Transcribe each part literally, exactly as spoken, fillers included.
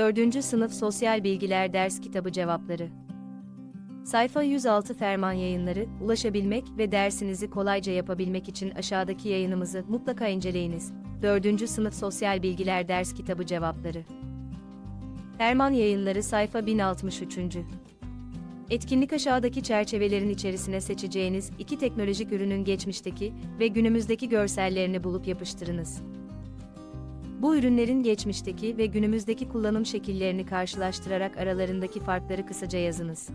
dördüncü Sınıf Sosyal Bilgiler Ders Kitabı Cevapları. Sayfa yüz altı Ferman Yayınları. Ulaşabilmek ve dersinizi kolayca yapabilmek için aşağıdaki yayınımızı mutlaka inceleyiniz. dördüncü Sınıf Sosyal Bilgiler Ders Kitabı Cevapları. Ferman Yayınları sayfa bin altmış üç. Etkinlik aşağıdaki çerçevelerin içerisine seçeceğiniz iki teknolojik ürünün geçmişteki ve günümüzdeki görsellerini bulup yapıştırınız. Bu ürünlerin geçmişteki ve günümüzdeki kullanım şekillerini karşılaştırarak aralarındaki farkları kısaca yazınız.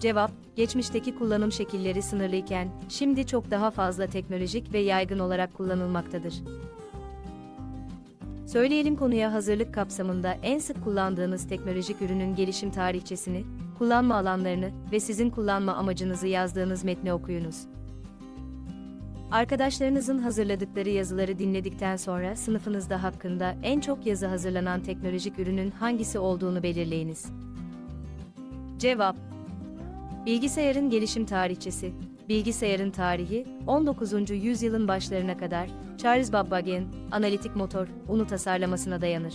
Cevap: geçmişteki kullanım şekilleri sınırlıyken, şimdi çok daha fazla teknolojik ve yaygın olarak kullanılmaktadır. Söyleyelim konuya hazırlık kapsamında en sık kullandığınız teknolojik ürünün gelişim tarihçesini, kullanma alanlarını ve sizin kullanma amacınızı yazdığınız metni okuyunuz. Arkadaşlarınızın hazırladıkları yazıları dinledikten sonra sınıfınızda hakkında en çok yazı hazırlanan teknolojik ürünün hangisi olduğunu belirleyiniz. Cevap: bilgisayarın gelişim tarihçesi. Bilgisayarın tarihi, on dokuzuncu yüzyılın başlarına kadar Charles Babbagin, analitik motor, unu tasarlamasına dayanır.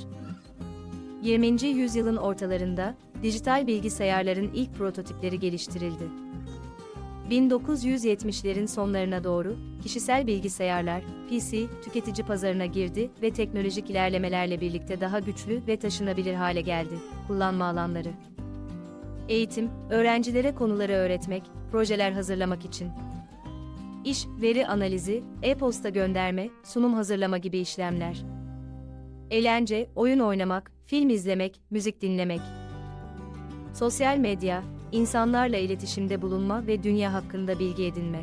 yirminci yüzyılın ortalarında, dijital bilgisayarların ilk prototipleri geliştirildi. bin dokuz yüz yetmişlerin sonlarına doğru, kişisel bilgisayarlar, P C, tüketici pazarına girdi ve teknolojik ilerlemelerle birlikte daha güçlü ve taşınabilir hale geldi. Kullanma alanları. Eğitim, öğrencilere konuları öğretmek, projeler hazırlamak için. İş, veri analizi, e-posta gönderme, sunum hazırlama gibi işlemler. Eğlence, oyun oynamak, film izlemek, müzik dinlemek. Sosyal medya, insanlarla iletişimde bulunma ve dünya hakkında bilgi edinme.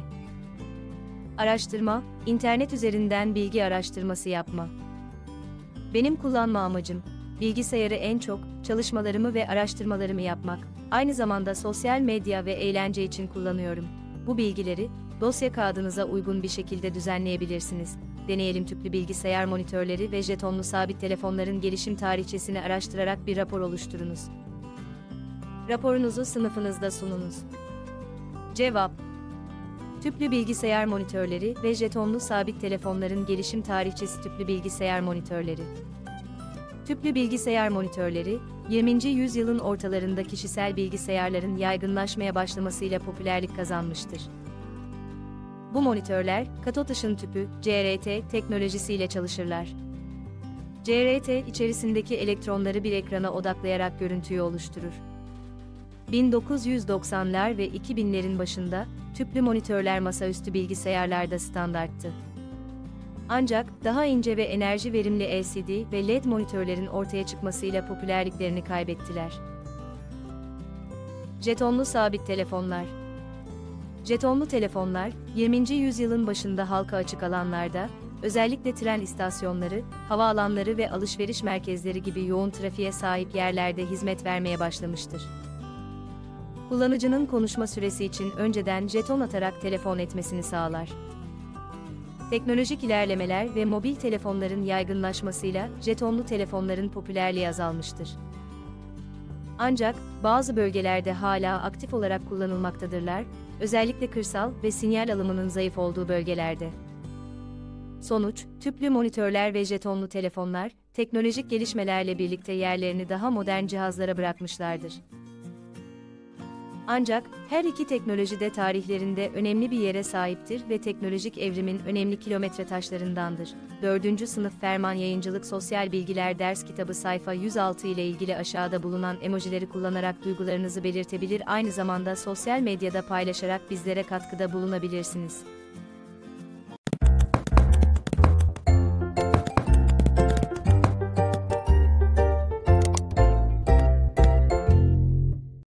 Araştırma, internet üzerinden bilgi araştırması yapma. Benim kullanma amacım, bilgisayarı en çok, çalışmalarımı ve araştırmalarımı yapmak, aynı zamanda sosyal medya ve eğlence için kullanıyorum. Bu bilgileri, dosya kağıdınıza uygun bir şekilde düzenleyebilirsiniz. Deneyelim tüplü bilgisayar monitörleri ve jetonlu sabit telefonların gelişim tarihçesini araştırarak bir rapor oluşturunuz. Raporunuzu sınıfınızda sununuz. Cevap: tüplü bilgisayar monitörleri ve jetonlu sabit telefonların gelişim tarihçesi. Tüplü bilgisayar monitörleri. Tüplü bilgisayar monitörleri, yirminci yüzyılın ortalarında kişisel bilgisayarların yaygınlaşmaya başlamasıyla popülerlik kazanmıştır. Bu monitörler, katot ışın tüpü, C R T teknolojisiyle çalışırlar. C R T, içerisindeki elektronları bir ekrana odaklayarak görüntüyü oluşturur. bin dokuz yüz doksanlar ve iki binlerin başında, tüplü monitörler masaüstü bilgisayarlarda standarttı. Ancak, daha ince ve enerji verimli L C D ve L E D monitörlerin ortaya çıkmasıyla popülerliklerini kaybettiler. Jetonlu sabit telefonlar. Jetonlu telefonlar, yirminci yüzyılın başında halka açık alanlarda, özellikle tren istasyonları, havaalanları ve alışveriş merkezleri gibi yoğun trafiğe sahip yerlerde hizmet vermeye başlamıştır. Kullanıcının konuşma süresi için önceden jeton atarak telefon etmesini sağlar. Teknolojik ilerlemeler ve mobil telefonların yaygınlaşmasıyla jetonlu telefonların popülerliği azalmıştır. Ancak, bazı bölgelerde hala aktif olarak kullanılmaktadırlar, özellikle kırsal ve sinyal alımının zayıf olduğu bölgelerde. Sonuç, tüplü monitörler ve jetonlu telefonlar, teknolojik gelişmelerle birlikte yerlerini daha modern cihazlara bırakmışlardır. Ancak, her iki teknoloji de tarihlerinde önemli bir yere sahiptir ve teknolojik evrimin önemli kilometre taşlarındandır. dördüncü Sınıf Ferman Yayıncılık Sosyal Bilgiler Ders Kitabı sayfa yüz altı ile ilgili aşağıda bulunan emojileri kullanarak duygularınızı belirtebilir, aynı zamanda sosyal medyada paylaşarak bizlere katkıda bulunabilirsiniz.